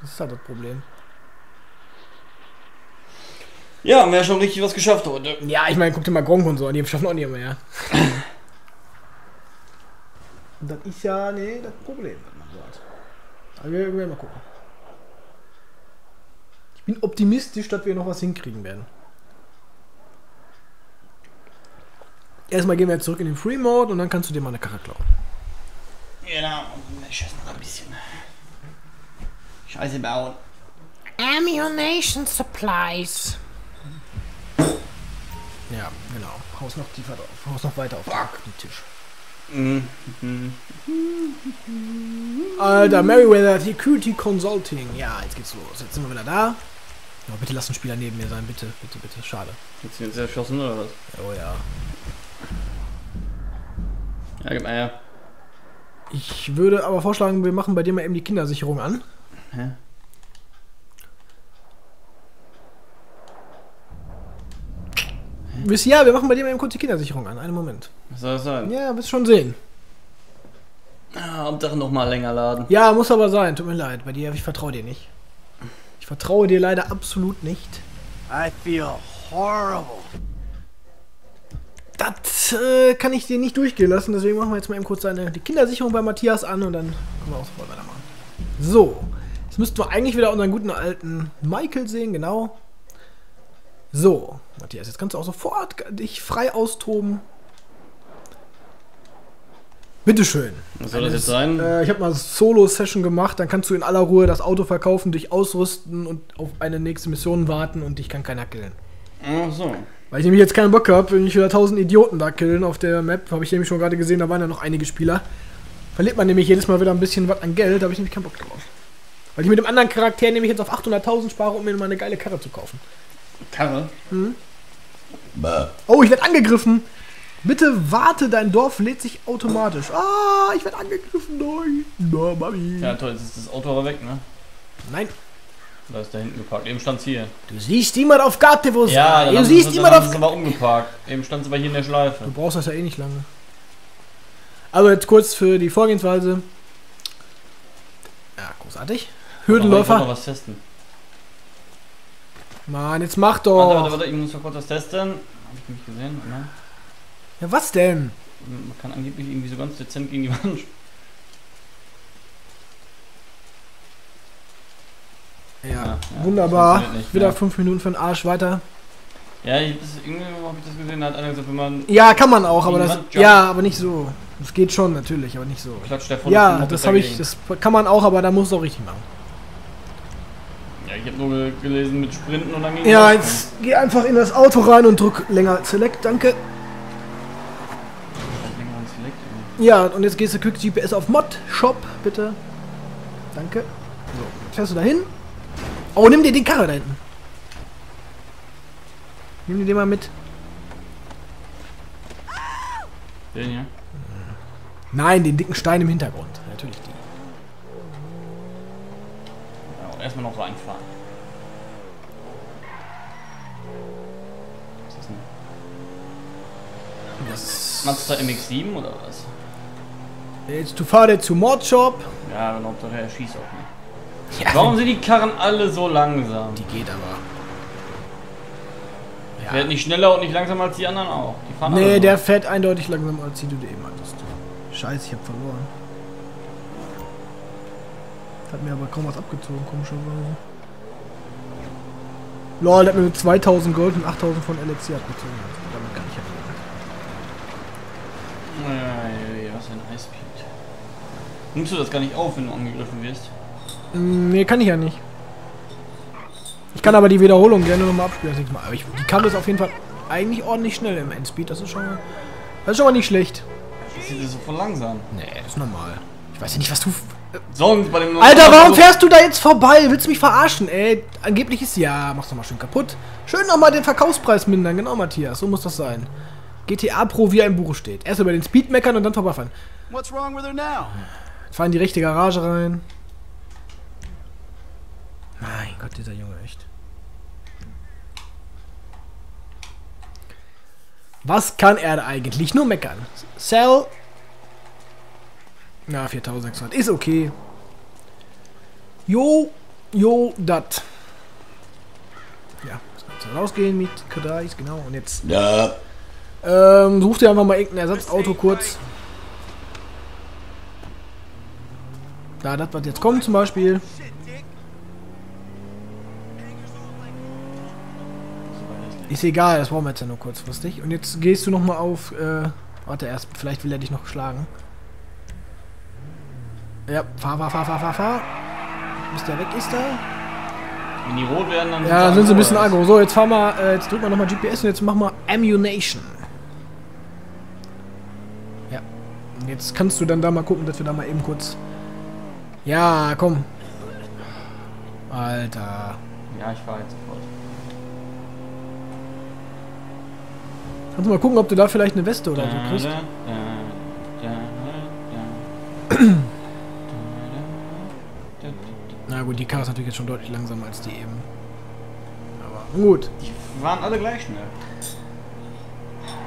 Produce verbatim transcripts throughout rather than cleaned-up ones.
Das ist halt das Problem. Ja, haben wir ja schon richtig was geschafft heute. Ja, ich meine, guck dir mal Gronkh und so an, die schaffen auch nicht mehr. Das ist ja, nee, das Problem, was man so hat. Aber wir werden mal gucken. Ich bin optimistisch, dass wir noch was hinkriegen werden. Erstmal gehen wir jetzt zurück in den Free Mode und dann kannst du dir mal eine Karre klauen. Genau, und wir schießen noch ein bisschen Scheiße bauen. Ammunition Supplies. Ja, genau. Haus noch tiefer drauf. Haus noch weiter auf den Tisch. Alter, Merryweather Security Consulting. Ja, jetzt geht's los. Jetzt sind wir wieder da. Oh, bitte lass einen Spieler neben mir sein. Bitte, bitte, bitte. Schade. Jetzt sind sie erschossen oder was? Oh ja. Ja, gib mal her. Ich würde aber vorschlagen, wir machen bei dir mal eben die Kindersicherung an. Hä? Wisst ihr, ja, wir machen bei dir mal eben kurz die Kindersicherung an. Einen Moment. Was soll das sein? Ja, wirst schon sehen. Ah, Hauptsache noch mal länger laden. Ja, muss aber sein. Tut mir leid. Bei dir, ich vertraue dir nicht. Ich vertraue dir leider absolut nicht. I feel horrible. Das äh, kann ich dir nicht durchgehen lassen. Deswegen machen wir jetzt mal eben kurz eine, die Kindersicherung bei Matthias an und dann können wir auch sofort weitermachen. So. Jetzt müssten wir eigentlich wieder unseren guten alten Michael sehen. Genau. So, Matthias, jetzt kannst du auch sofort dich frei austoben. Bitteschön. Was soll das jetzt sein? Äh, ich habe mal eine Solo-Session gemacht, dann kannst du in aller Ruhe das Auto verkaufen, dich ausrüsten und auf eine nächste Mission warten und dich kann keiner killen. Ach so. Weil ich nämlich jetzt keinen Bock habe, wenn ich wieder tausend Idioten da killen auf der Map, habe ich nämlich schon gerade gesehen, da waren ja noch einige Spieler. Verliert man nämlich jedes Mal wieder ein bisschen was an Geld, da habe ich nämlich keinen Bock drauf. Weil ich mit dem anderen Charakter nämlich jetzt auf achthunderttausend spare, um mir mal eine geile Karre zu kaufen. Karre? Hm? Oh, ich werde angegriffen. Bitte warte, dein Dorf lädt sich automatisch. Ah, ich werde angegriffen. Nein. Na, Mami. Ja, toll, jetzt ist das Auto aber weg, ne? Nein. Da ist da hinten geparkt. Eben stand's hier. Du siehst niemand auf Karte, wo es ja, ist. Ja, du siehst niemand auf Karte. Aber umgeparkt. Eben stand's aber hier in der Schleife. Du brauchst das ja eh nicht lange. Aber jetzt kurz für die Vorgehensweise. Ja, großartig. Hürdenläufer. Ich wollte noch was testen. Mann, jetzt mach doch! Warte, warte, warte, ich muss mal kurz was testen. Hab ich nicht gesehen, ne? Ja, was denn? Man kann angeblich irgendwie so ganz dezent gegen die Wand. Ja, ja, wunderbar. Nicht, Wieder fünf ja. Minuten für den Arsch weiter. Ja, ich, das, irgendwie habe ich das gesehen, da hat einer gesagt, wenn man... Ja, kann man auch, aber das... Jump. Ja, aber nicht so. Das geht schon, natürlich, aber nicht so. Klatscht der Voll ja, das, das habe ich... Das kann man auch, aber da muss es auch richtig machen. Ja, ich habe nur gelesen mit Sprinten und dann ging Ja, jetzt geh einfach in das Auto rein und drück länger Select, danke. Ja, und jetzt gehst du Quick G P S auf Mod Shop, bitte. Danke. So, fährst du dahin? Oh, nimm dir den Karre da hinten. Nimm dir den mal mit. Den hier? Nein, den dicken Stein im Hintergrund. Natürlich den. Erstmal noch reinfahren. Was ist das denn? Das ist Mazda M X sieben oder was? Jetzt du fahrst zu Mordshop. Ja, dann Hauptsache er schießt auch nicht. Ja. Warum sind die Karren alle so langsam? Die geht aber. Ja. Fährt nicht schneller und nicht langsamer als die anderen auch. Die fahren nee, der so. Fährt eindeutig langsamer als die du dir eben hattest. Scheiße, ich hab verloren. Hat mir aber kaum was abgezogen, komischerweise. Lol, der hat mir mit zweitausend Gold und achttausend von L E C abgezogen. Damit kann ich ja nicht. Naja, was ein Highspeed. Nimmst du das gar nicht auf, wenn du angegriffen wirst? Nee, kann ich ja nicht. Ich kann aber die Wiederholung gerne nochmal abspielen, das nächste Mal. Aber ich, die Karre ist auf jeden Fall eigentlich ordentlich schnell im Endspeed. Das ist schon mal, das ist schon mal nicht schlecht. Das ist so voll langsam. Nee, das ist normal. Ich weiß ja nicht, was du... Sonst bei dem Alter, warum fährst du da jetzt vorbei? Willst du mich verarschen, ey? Angeblich ist ja, mach's nochmal schön kaputt. Schön nochmal den Verkaufspreis mindern, genau, Matthias. So muss das sein. G T A Pro, wie ein Buch steht. Erst über den Speed meckern und dann vorbeifahren. What's wrong with her now? Jetzt fahren die rechte Garage rein. Mein Gott, dieser Junge, echt. Was kann er da eigentlich? Nur meckern. Sell. Na, viertausendsechshundert. Ist okay. Jo. Jo, dat. Ja, das Ganze rausgehen mit K drei, genau. Und jetzt ja. ähm, sucht ihr einfach mal irgendein Ersatzauto kurz. Da, das, was jetzt kommt zum Beispiel. Ist egal, das brauchen wir jetzt ja nur kurzfristig. Und jetzt gehst du nochmal auf... Äh, warte erst, vielleicht will er dich noch schlagen. Ja, fahr, fahr, fahr, fahr, fahr, fahr. Bis der weg ist da. Wenn die rot werden, dann... Ja, dann sind sie ein bisschen aggro. So, jetzt fahr mal... Äh, jetzt drück mal nochmal G P S und jetzt mach mal Ammunition. Ja. Und jetzt kannst du dann da mal gucken, dass wir da mal eben kurz... Ja, komm. Alter. Ja, ich fahr jetzt sofort. Kannst du mal gucken, ob du da vielleicht eine Weste oder so kriegst? Da, da, da, da. Na gut, die Karre ist natürlich jetzt schon deutlich langsamer als die eben. Aber gut. Die waren alle gleich schnell.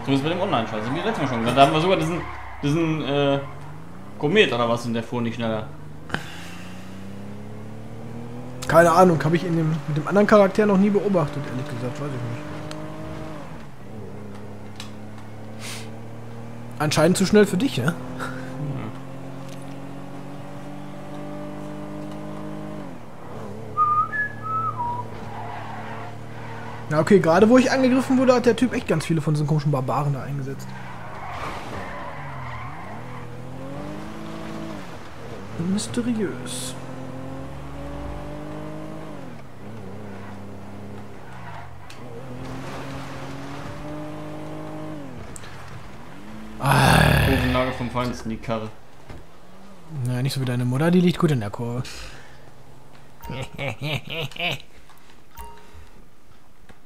So ist es mit dem Online-Scheiß. Ich bin letztes Mal schon. Da haben wir sogar diesen, diesen äh, Komet oder was, in der fuhr nicht schneller. Keine Ahnung, habe ich in dem, mit dem anderen Charakter noch nie beobachtet, ehrlich gesagt, weiß ich nicht. Anscheinend zu schnell für dich, ja? Na okay, gerade wo ich angegriffen wurde, hat der Typ echt ganz viele von diesen komischen Barbaren da eingesetzt. Mysteriös. Kurvenlage vom Feinsten, die Karre. Naja, nicht so wie deine Mutter, die liegt gut in der Kurve.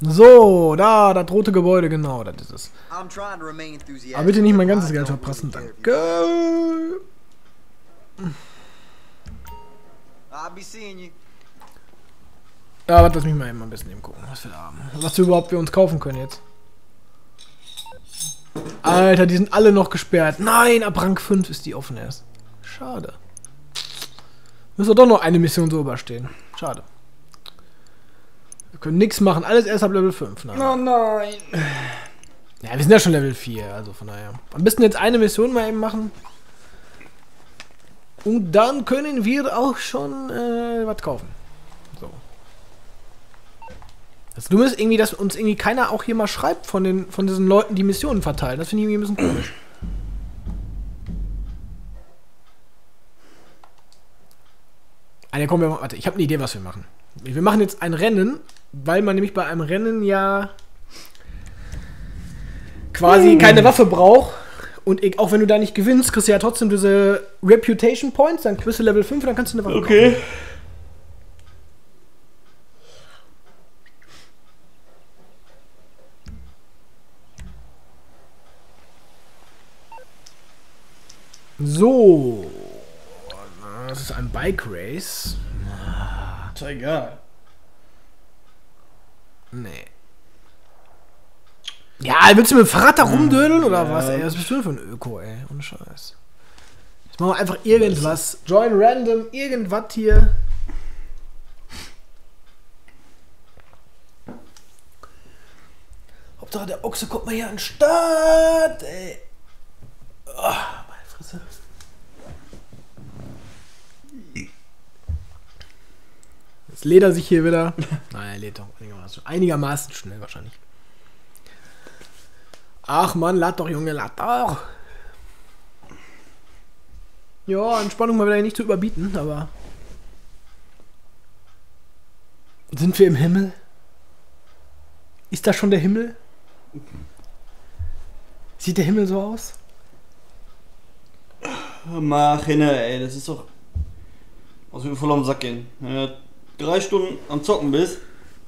So, da, das rote Gebäude, genau, das ist es. Aber bitte nicht mein ganzes Geld verprassen, danke. Ja, warte, lass mich mal eben ein bisschen eben gucken, was wir da haben. Was wir überhaupt wir uns kaufen können jetzt. Alter, die sind alle noch gesperrt. Nein, ab Rang fünf ist die offen erst. Schade. Müssen wir doch noch eine Mission so überstehen. Schade. Wir können nichts machen, alles erst ab Level fünf. Nein. Oh nein. Ja, wir sind ja schon Level vier, also von daher. Am besten jetzt eine Mission mal eben machen. Und dann können wir auch schon äh, was kaufen. So. Das Dumme ist irgendwie, dass uns irgendwie keiner auch hier mal schreibt von, den, von diesen Leuten, die Missionen verteilen. Das finde ich irgendwie ein bisschen komisch. Eine, komm, wir machen, warte, ich habe eine Idee, was wir machen. Wir machen jetzt ein Rennen, weil man nämlich bei einem Rennen ja quasi mm. keine Waffe braucht. Und ich, auch wenn du da nicht gewinnst, kriegst du ja trotzdem diese Reputation Points, dann kriegst du Level fünf und dann kannst du eine Waffe okay. kaufen. So. Das ist ein Bike Race. Ist ja egal. Nee. Ja, willst du mit dem Fahrrad da rumdödeln oder ja. was, ey? Das ist bestimmt für ein Öko, ey. Ohne Scheiß. Jetzt machen wir einfach irgendwas. Join random, irgendwas hier. Hauptsache der Ochse kommt mal hier an den Start, ey. Oh, meine Fresse. Jetzt lädt er sich hier wieder. Nein, er lädt doch einigermaßen, einigermaßen schnell wahrscheinlich. Ach man, lad doch, Junge, lad doch. Ja, Entspannung mal wieder nicht zu überbieten, aber... Sind wir im Himmel? Ist das schon der Himmel? Sieht der Himmel so aus? Mach hin, ey, das ist doch... Was wir voll am Sack gehen. Wenn du drei Stunden am Zocken bist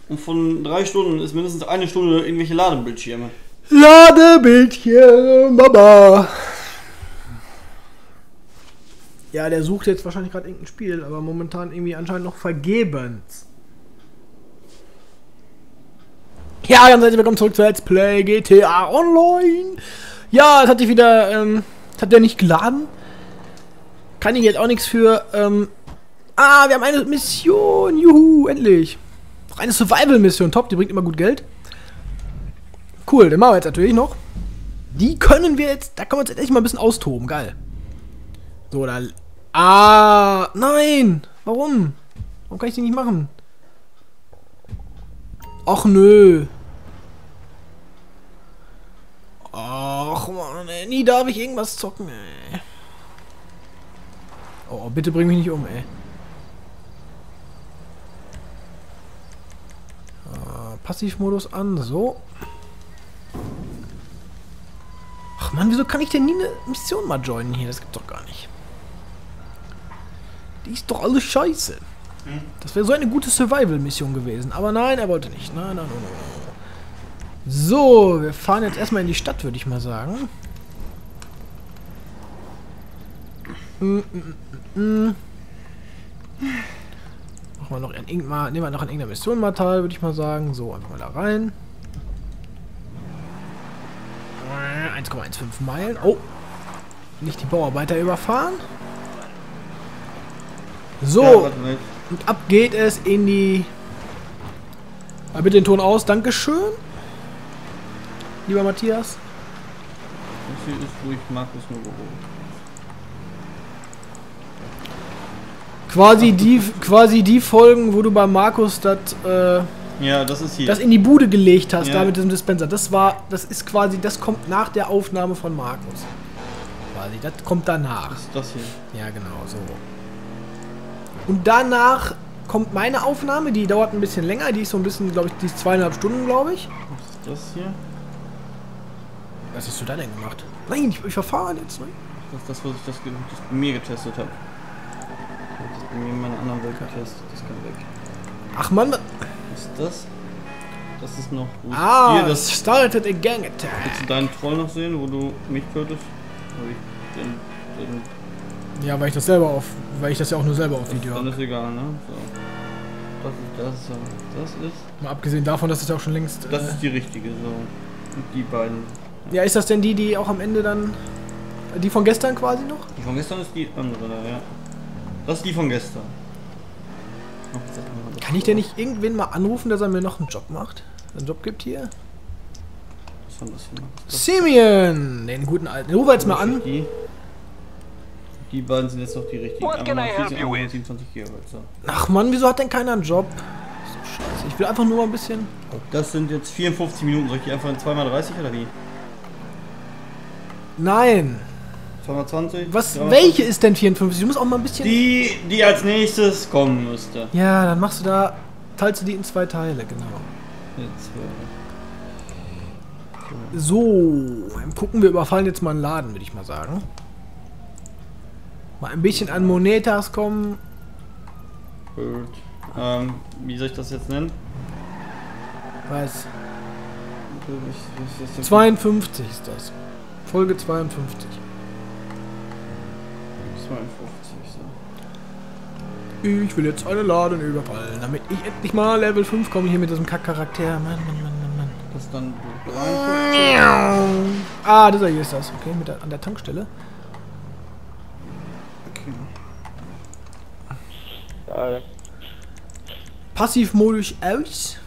und von drei Stunden ist mindestens eine Stunde irgendwelche Ladebildschirme. Ladebildchen, Baba. Ja, der sucht jetzt wahrscheinlich gerade irgendein Spiel, aber momentan irgendwie anscheinend noch vergebens. Ja, ganz herzlich willkommen zurück zu Let's Play G T A Online. Ja, es hat sich wieder, ähm, hat der nicht geladen. Kann ich jetzt auch nichts für, ähm, Ah, wir haben eine Mission. Juhu, endlich. Eine Survival-Mission. Top, die bringt immer gut Geld. Cool, den machen wir jetzt natürlich noch. Die können wir jetzt... Da können wir uns jetzt echt mal ein bisschen austoben. Geil. So, da... Ah, nein. Warum? Warum kann ich die nicht machen? Och, nö. Och, Mann, ey. Nie darf ich irgendwas zocken, ey. Oh, bitte bring mich nicht um, ey. Ah, Passivmodus an, so. Ach Mann, wieso kann ich denn nie eine Mission mal joinen hier? Das gibt's doch gar nicht. Die ist doch alles scheiße. Das wäre so eine gute Survival-Mission gewesen. Aber nein, er wollte nicht. Nein, nein, nein, nein. So, wir fahren jetzt erstmal in die Stadt, würde ich mal sagen. Mm, mm, mm. Machen wir noch in irgendeiner, nehmen wir noch in irgendeiner Mission mal teil, würde ich mal sagen. So, einfach mal da rein. eins Komma fünfzehn Meilen. Oh. Nicht die Bauarbeiter überfahren. So. Ja, warte nicht. Und ab geht es in die... Ah, bitte den Ton aus. Dankeschön. Lieber Matthias. Das hier ist ruhig, Markus nur Büro. Quasi die, quasi die Folgen, wo du bei Markus das... Äh, ja, das ist hier. Das in die Bude gelegt hast, ja. Da mit diesem Dispenser. Das war... Das ist quasi... Das kommt nach der Aufnahme von Markus. Quasi. Das kommt danach. Das ist das hier. Ja, genau. So. Und danach kommt meine Aufnahme, die dauert ein bisschen länger, die ist so ein bisschen, glaube ich, die ist zweieinhalb Stunden, glaube ich. Was ist das hier? Was hast du da denn gemacht? Nein, ich, ich verfahre jetzt. Ne? Das ist das, was ich das, das bei mir getestet habe. Das ist bei mir in meiner anderen Welt getestet, das kann weg. Ach man, was ist das? Das ist noch... Ah, hier, das started a gang attack. Willst du deinen Troll noch sehen, wo du mich tötest? Ich den, den Ja, weil ich das selber auf, weil ich das ja auch nur selber auf das Video habe. Dann ist egal, ne? So. Das ist das, das ist... Mal abgesehen davon, dass es ja auch schon längst... Das äh, ist die richtige, so. Und die beiden. Ja, ist das denn die, die auch am Ende dann... Die von gestern quasi noch? Die von gestern ist die andere, da, ja. Das ist die von gestern. Oh, das kann ich denn nicht irgendwen mal anrufen, dass er mir noch einen Job macht? Einen Job gibt hier? Was haben das hier? Das Simeon! Den guten alten... Den rufen wir jetzt mal an. Die? Die beiden sind jetzt noch die richtigen. siebenundzwanzig Gigabyte, so. Ach Mann, wieso hat denn keiner einen Job? So scheiße. Ich will einfach nur mal ein bisschen. Das sind jetzt vierundfünfzig Minuten. Soll ich die einfach in zwei mal dreißig oder wie? Nein. zwei mal zwanzig? Was? dreimal zwanzig? Welche ist denn vierundfünfzig? Du musst auch mal ein bisschen. Die, die als nächstes kommen müsste. Ja, dann machst du da. Teilst du die in zwei Teile, genau. Jetzt, ja. So, dann gucken wir, überfallen jetzt mal einen Laden, würde ich mal sagen. Mal ein bisschen an Monetas kommen. Gut. Ähm, wie soll ich das jetzt nennen? Was? zweiundfünfzig ist das. Folge zweiundfünfzig. zweiundfünfzig, so. Ich will jetzt eine Laden überfallen, damit ich endlich mal Level fünf komme hier mit diesem Kackcharakter. Mann, Mann, Mann, Mann, Mann. Das ist dann... Ah, dieser hier ist das. Okay, mit der, an der Tankstelle. Passivmodus aus.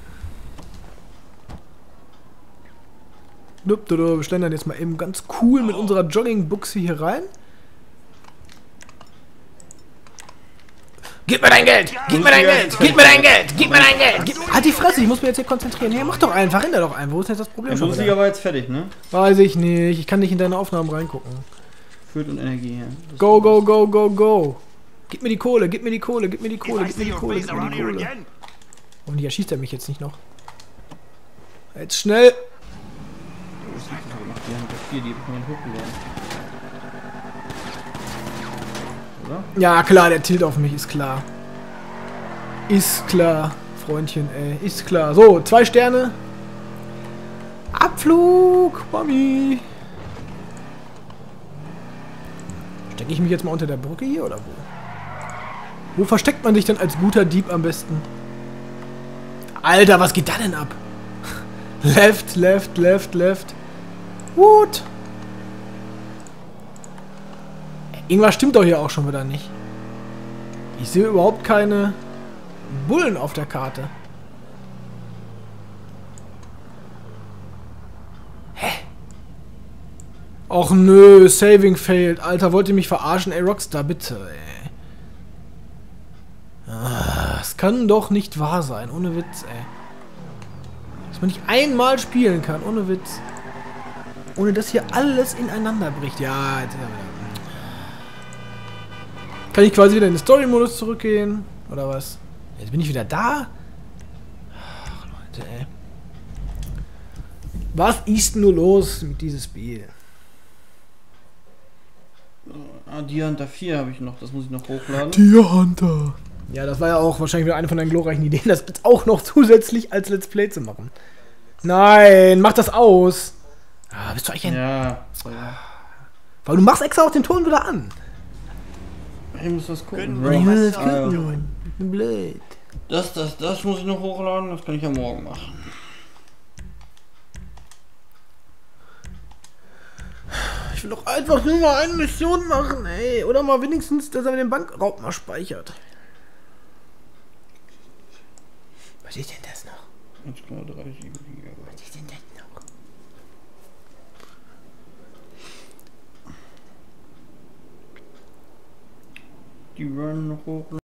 Wir stellen dann jetzt mal eben ganz cool mit unserer Joggingbuchse hier rein. Gib mir dein Geld! Gib mir dein Geld! Gib mir dein Geld! Gib mir dein Geld! Gib... Halt die Fresse, ich muss mich jetzt hier konzentrieren. Hey, mach doch einfach, hinter doch ein. Wo ist jetzt das Problem? Der Musiker war jetzt fertig, ne? Weiß ich nicht. Ich kann nicht in deine Aufnahmen reingucken. Führt und Energie her. Go, go, go, go, go! Gib mir die Kohle, gib mir die Kohle, gib mir die Kohle, gib mir die Kohle, gib mir die Kohle. Hoffentlich erschießt er mich jetzt nicht noch. Jetzt schnell! Ja klar, der tilt auf mich, ist klar. Ist klar, Freundchen, ey, ist klar. So, zwei Sterne. Abflug, Mami. Stecke ich mich jetzt mal unter der Brücke hier oder wo? Wo versteckt man sich denn als guter Dieb am besten? Alter, was geht da denn ab? Left, left, left, left. What? Irgendwas stimmt doch hier auch schon wieder nicht. Ich sehe überhaupt keine Bullen auf der Karte. Hä? Och nö, Saving failed. Alter, wollt ihr mich verarschen? Ey, Rockstar, bitte, ey. Das kann doch nicht wahr sein, ohne Witz, ey. Dass man nicht einmal spielen kann, ohne Witz. Ohne dass hier alles ineinander bricht. Ja, jetzt ist er wieder. Kann ich quasi wieder in den Story-Modus zurückgehen? Oder was? Jetzt bin ich wieder da? Ach, Leute, ey. Was ist nur los mit diesem Spiel? Ah, Deer Hunter vier habe ich noch. Das muss ich noch hochladen. Deer Hunter! Ja, das war ja auch wahrscheinlich wieder eine von deinen glorreichen Ideen, das jetzt auch noch zusätzlich als Let's Play zu machen. Nein, mach das aus! Ah, bist du eigentlich ein... Ja. Weil du machst extra auch den Ton wieder an. Ich muss das gucken. Good ja, Blöd. Das, das, das muss ich noch hochladen, das kann ich ja morgen machen. Ich will doch einfach nur mal eine Mission machen, ey. Oder mal wenigstens, dass er den Bankraub mal speichert. Was ist denn das noch? Was ist denn das noch? Die werden noch hoch.